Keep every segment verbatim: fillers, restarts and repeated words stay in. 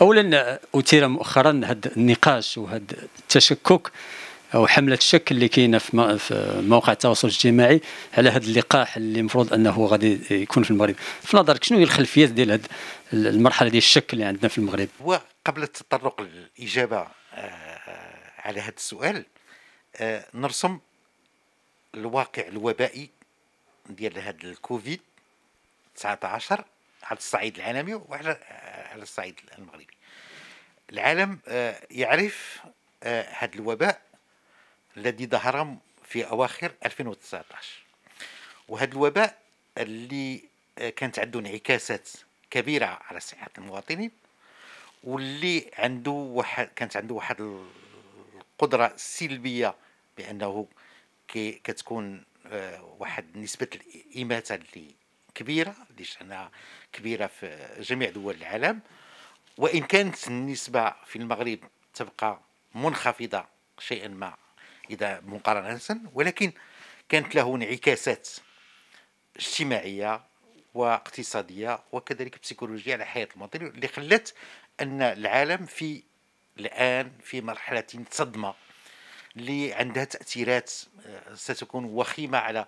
اولا اثير مؤخرا هذا النقاش وهذا التشكك او حمله الشك اللي كاينه في مواقع التواصل الاجتماعي على هذا اللقاح اللي المفروض انه غادي يكون في المغرب. في نظرك شنو هي الخلفيات ديال هذه المرحله ديال الشك اللي عندنا في المغرب؟ وقبل التطرق للاجابه على هذا السؤال نرسم الواقع الوبائي ديال هذا الكوفيد تسعة عشر على الصعيد العالمي وعلى على الصعيد المغربي. العالم يعرف هذا الوباء الذي ظهر في اواخر ألفين وتسعة عشر، وهذا الوباء اللي كانت عنده انعكاسات كبيره على صحه المواطنين، واللي عنده واحد كانت عنده واحد القدره السلبيه بانه كتكون واحد نسبه الاماته اللي كبيره اللي شأنها كبيره في جميع دول العالم، وان كانت النسبه في المغرب تبقى منخفضه شيئا ما اذا مقارنه، ولكن كانت له انعكاسات اجتماعيه واقتصاديه وكذلك بسيكولوجيه على حياه المواطنين، اللي خلت ان العالم في الان في مرحله صدمه اللي عندها تاثيرات ستكون وخيمه على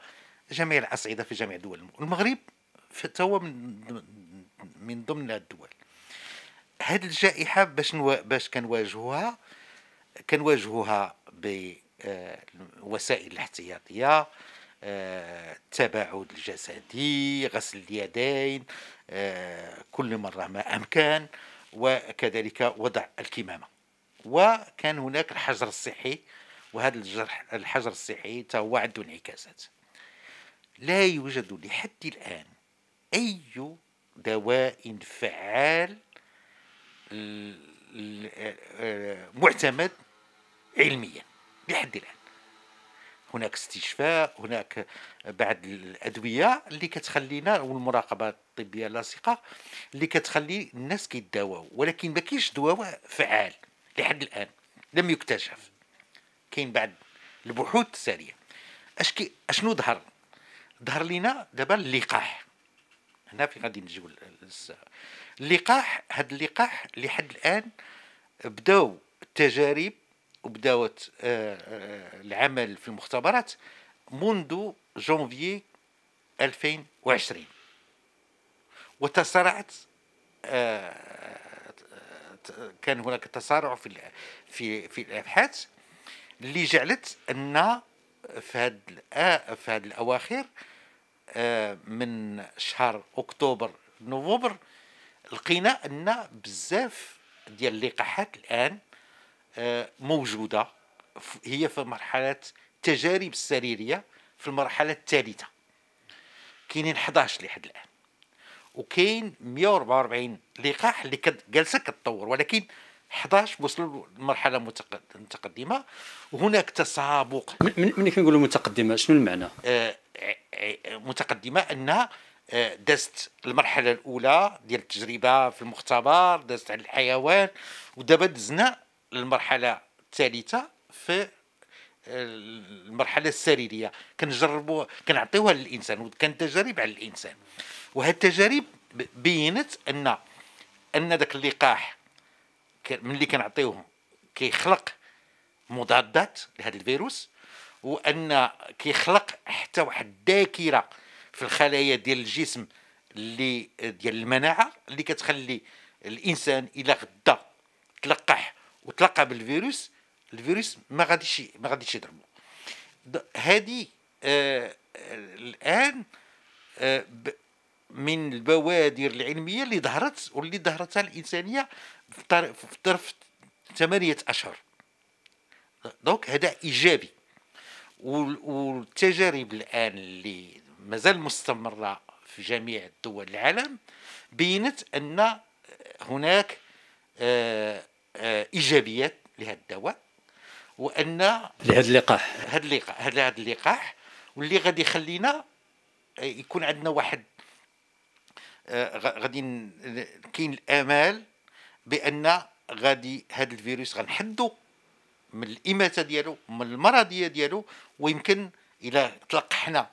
جميع الاصعده في جميع دول المغرب. فهو من ضمن الدول هذه الجائحه باش باش كنواجهوها كنواجهوها بوسائل الاحتياطيه، التباعد الجسدي، غسل اليدين كل مره ما امكن، وكذلك وضع الكمامه، وكان هناك الحجر الصحي، وهذا الحجر الصحي تا هو عنده انعكاسات. لا يوجد لحد الآن أي دواء فعال معتمد علميا لحد الآن. هناك استشفاء، هناك بعض الأدوية اللي كتخلينا والمراقبة الطبية اللاصقة اللي كتخلي الناس كيتداواو، ولكن ما كاينش دواء فعال لحد الآن، لم يكتشف. كاين بعض البحوث السارية. اش كي اشنو ظهر؟ ظهر لينا دابا اللقاح. هنا فين غادي نجيو اللقاح. هذا اللقاح لحد الان بداو التجارب وبداوت العمل في المختبرات منذ جونفي ألفين وعشرين، وتسارعت، كان هناك تسارع في في في الابحاث اللي جعلت ان في هاد في هاد الاواخر من شهر اكتوبر نوفمبر لقينا ان بزاف ديال اللقاحات الان موجوده، هي في مرحله التجارب السريريه في المرحله الثالثه. كاينين إحدى عشر لحد الان، وكاين مئة وأربعة وأربعين لقاح اللي جالسه كتطور، ولكن إحدى عشر وصلوا لمرحله متقدمه، وهناك تسابق. ملي كنقولوا متقدمه شنو المعنى؟ آه متقدمه انها آه دازت المرحله الاولى ديال التجربه في المختبر، دازت على الحيوان، ودابا دزنا للمرحله الثالثه في المرحله السريريه، كنجربوها كنعطيوها للانسان وكان تجارب على الانسان. وهذه التجارب بينت ان ان ذاك اللقاح ملي كنعطيوه كيخلق مضادات لهذا الفيروس، وان كيخلق حتى واحد الذاكره في الخلايا ديال الجسم اللي ديال المناعه اللي كتخلي الانسان الى غدا تلقح وتلقى بالفيروس، الفيروس ما غاديش ما غاديش يضربو. هذه آه الان آه من البوادر العلميه اللي ظهرت واللي ظهرتها الانسانيه في ظرف ثمانية اشهر. دونك هذا ايجابي، والتجارب الان اللي مازال مستمره في جميع دول العالم بينت ان هناك ايجابيات لهذا الدواء، وان لهذا اللقاح هذا اللقاح هذا اللقاح واللي غادي يخلينا يكون عندنا واحد غادي كاين الامال بان غادي هذا الفيروس غنحدو من الاماته ديالو، من المرضيه ديالو، ويمكن الى تلقحنا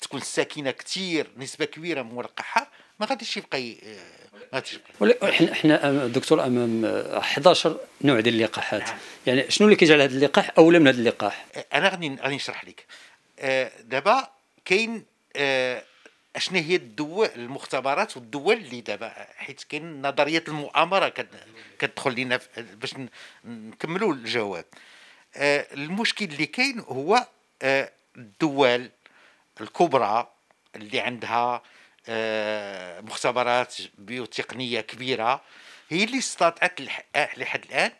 تكون الساكنه كثير نسبه كبيره ملقحه ما غاديش يبقى احنا احنا دكتور امام احد عشر نوع ديال اللقاحات، يعني شنو اللي كيجعل هذا اللقاح اولى من هذا اللقاح؟ انا غادي غادي نشرح لك. دابا كاين اشنو هي الدول المختبرات والدول اللي دابا، حيت كاين نظريه المؤامره كتدخل لينا باش نكملوا الجواب. المشكل اللي كاين هو الدول الكبرى اللي عندها مختبرات بيوتقنيه كبيره هي اللي استطاعت لحد الان،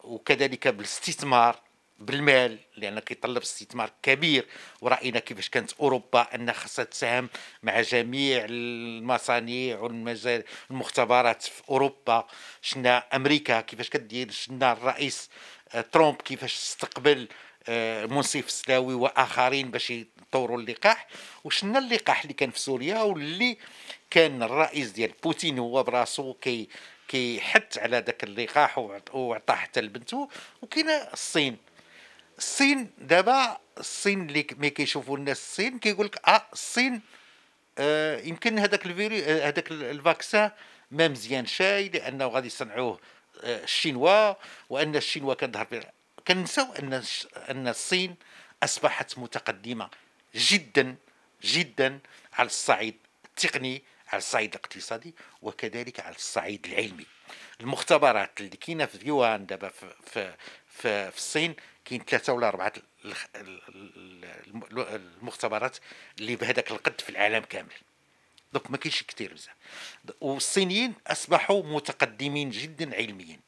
وكذلك بالاستثمار بالمال، لان كيطلب استثمار كبير. وراينا كيفاش كانت اوروبا ان خاصها تساهم مع جميع المصانع والمجال المختبرات في اوروبا. شفنا امريكا كيفاش كدير، شفنا الرئيس ترامب كيفاش استقبل منصف سلاوي واخرين باش يطوروا اللقاح. وشنا اللقاح اللي كان في سوريا، واللي كان الرئيس ديال بوتين هو براسو كي كيحث على ذاك اللقاح وعطاه حتى لبنته. وكاين الصين الصين دابا الصين اللي ملي كيشوفوا الناس الصين كيقول لك اه الصين آه يمكن هذاك الفيروس هذاك الفاكسان ما مزيان شاي، لانه غادي يصنعوه آه الشينوا، وان الشينوا كتظهر كنساو ان ان الصين اصبحت متقدمه جدا جدا على الصعيد التقني، على الصعيد الاقتصادي، وكذلك على الصعيد العلمي. المختبرات اللي كاينه في يوان دابا في في في, في الصين كاين ثلاثه ولا اربعه المختبرات اللي بهذاك القد في العالم كامل، دونك ما كاينش كثير بزاف. والصينيين اصبحوا متقدمين جدا علميا.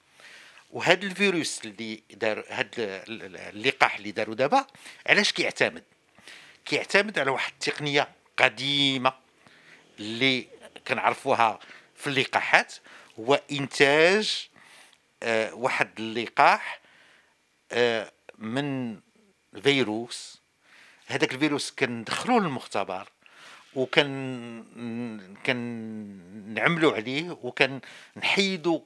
وهذا الفيروس اللي دار، هذا اللقاح اللي داروا دابا، علاش كيعتمد؟ كيعتمد على واحد التقنيه قديمه اللي كنعرفوها في اللقاحات، هو انتاج آه واحد اللقاح آه من فيروس. هذاك الفيروس كندخلوه للمختبر وكن كنعملوا عليه وكنحيدوا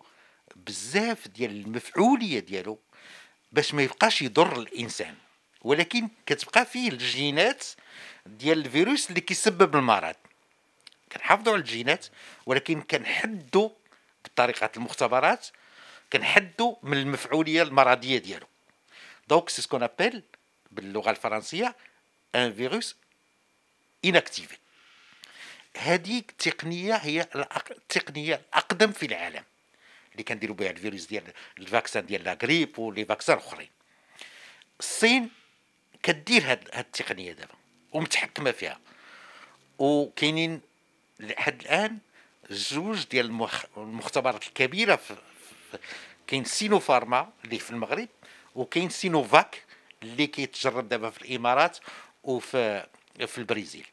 بزاف ديال المفعوليه ديالو باش ما يبقاش يضر الانسان، ولكن كتبقى فيه الجينات ديال الفيروس اللي كيسبب المرض. كنحافظوا على الجينات، ولكن كنحدوا بطريقه المختبرات، كنحدوا من المفعوليه المرضيه ديالو. دونك سي سكون ابل باللغه الفرنسيه ان فيروس اناكتيفي. هذه التقنيه هي التقنيه الاقدم في العالم اللي كنديروا بها الفيروس ديال الفاكسان ديال لا غريب ولي فاكسان اخرين. الصين كدير هاد التقنيه دابا ومتحكمه فيها، وكاينين لحد الان جوج ديال المخ... المختبرات الكبيره في... في... كاين سينو فارما اللي في المغرب، وكاين سينوفاك اللي كيتجرب دابا في الامارات وفي في البرازيل.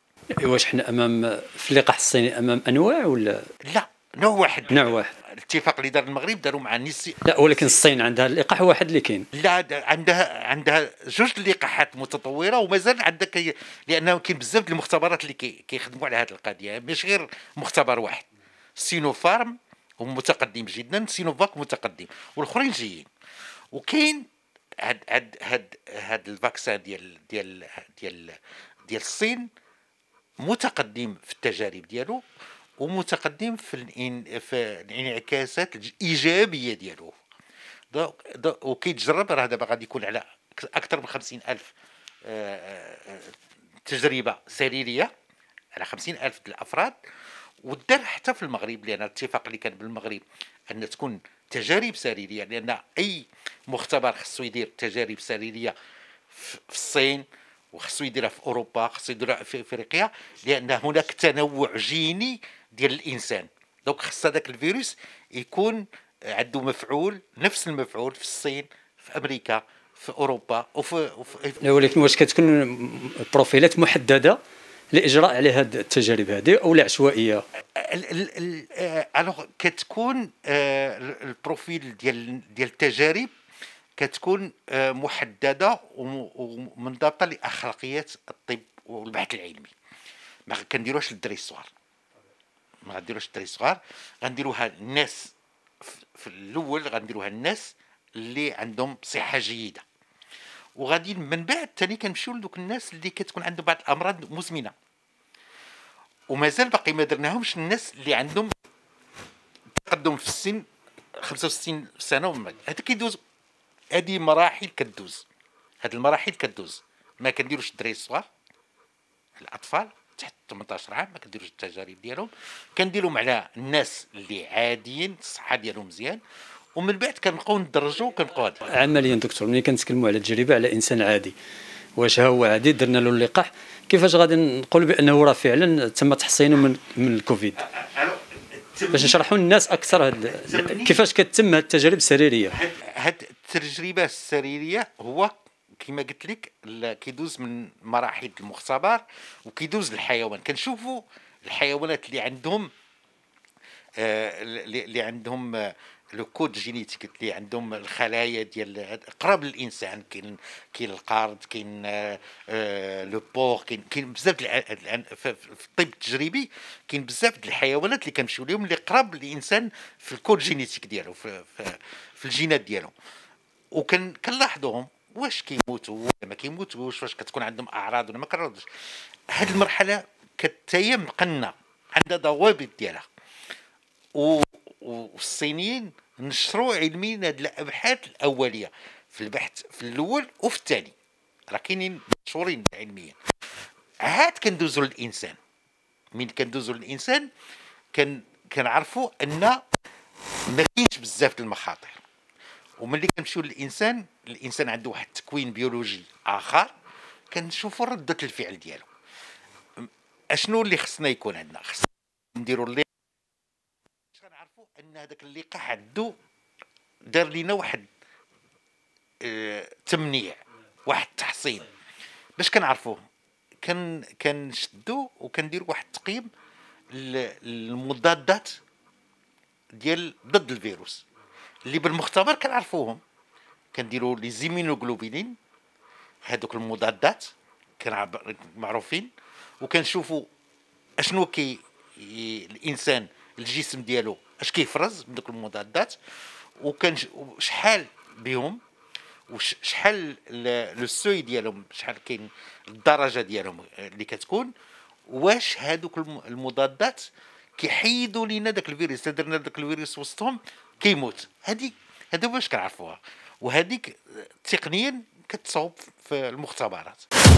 واش حنا امام في اللقاح الصيني امام انواع ولا لا؟ نوع واحد. نوع واحد. الاتفاق اللي دار المغرب داروا مع نيسي. لا، ولكن الصين عندها اللقاح واحد اللي كاين. لا، عندها عندها جوج اللقاحات متطوره، ومازال عندها كي... لانه كاين بزاف المختبرات اللي كيخدموا كي على هذه القضيه، مش غير مختبر واحد. سينو فارم هو متقدم جدا، سينوفاك متقدم، والاخرين جايين. وكاين هاد هاد هاد هاد الفاكسان ديال ديال ديال ديال الصين متقدم في التجارب ديالو، ومتقدم في الان في الانعكاسات الايجابيه ديالو. وكيتجرب راه دابا غادي يكون على اكثر من خمسين ألف تجربه سريريه على خمسين ألف الافراد، ودار حتى في المغرب، لان الاتفاق اللي كان بالمغرب ان تكون تجارب سريريه، لان اي مختبر خصو يدير تجارب سريريه في الصين، وخصو يديرها في اوروبا، خصو يديرها في افريقيا، لان هناك تنوع جيني ديال الانسان. دونك خص هذاك الفيروس يكون عنده مفعول، نفس المفعول في الصين، في امريكا، في اوروبا، وفي وفي ولكن واش كتكون بروفيلات محدده لاجراء على هذه التجارب هذه او لا عشوائيه؟ الوغ كتكون البروفيل ديال ديال التجارب كتكون محدده ومنضبطه لاخلاقيات الطب والبحث العلمي. ما كنديروهاش للدراري الصغار، ما غنديروهاش للدراري الصغار، غنديروها الناس في الاول، غنديروها الناس اللي عندهم صحه جيده، وغادي من بعد ثاني كنمشيو لدوك الناس اللي كتكون عندهم بعض الامراض مزمنه. ومازال باقي ما درناهمش الناس اللي عندهم تقدم في السن خمسة وستين سنه وما هذا كيدوز، هذه مراحل كدوز، هذه المراحل كدوز. ما كنديروش الدراري الصغار الاطفال تحت ثمنطاش عام، ما كنديروش التجارب ديالهم، كنديرهم على الناس اللي عاديين الصحه ديالهم مزيان، ومن بعد كنبقاو ندرجو وكنبقاو هذا. عمليا دكتور ملي كنتكلموا على تجربه على انسان عادي، واش ها هو عادي درنا له اللقاح، كيفاش غادي نقول بانه راه فعلا تم تحصينه من من الكوفيد؟ باش نشرحوا للناس اكثر هاد كيفاش كتتم هاد التجارب السريريه. هاد التجربه السريريه هو كما قلت لك كيدوز من مراحل المختبر وكيدوز للحيوان. كنشوفوا الحيوانات اللي عندهم آه اللي عندهم آه لو كود جينيتيك، اللي عندهم الخلايا ديال قراب للانسان، كاين كاين القرد، كاين آه لو بور، كاين كاين بزاف في الطب التجريبي كاين بزاف د الحيوانات اللي كنمشيو لهم اللي قراب للانسان في الكود جينيتيك ديالو، في, في, في الجينات ديالو، وكن كنلاحظوهم واش كيموتوا ولا ما كيموتوش، واش كتكون عندهم اعراض ولا ما كنعرضوش. هذه المرحله كتايا مقنه عندها ضوابط ديالها، و والصينيين نشروا علميا هاد الابحاث الاوليه في البحث في الاول وفي الثاني، راه كاينين مشهورين علميا. عاد كندوزو للانسان، من كندوزو للانسان كن كنعرفوا ان ما كاينش بزاف المخاطر، وملي كنمشيو للانسان الانسان عنده واحد التكوين بيولوجي اخر، كنشوفوا رده الفعل ديالو. اشنو اللي خصنا يكون عندنا؟ خصنا نديروا اللي كنعرفوا ان هذاك اللقاح عنده دار لينا واحد اه تمنيع، واحد التحصين. باش كنعرفوه كن كنشدو وكنديروا واحد التقييم المضادات ديال ضد الفيروس اللي بالمختبر كنعرفوهم، كنديروا لي زيمينوغلوبينين، هذوك المضادات معروفين، وكنشوفوا اشنو كي الانسان الجسم ديالو اش كيفرز من دوك المضادات، وكان شحال بهم وشحال لو سوي ديالهم، شحال كاين الدرجه ديالهم اللي كتكون، واش هذوك المضادات كيحيدوا لينا داك الفيروس. الا درنا داك الفيروس وسطهم كيموت. هذه هذا باش كنعرفوها، وهذيك تقنيا كتصاوب في المختبرات.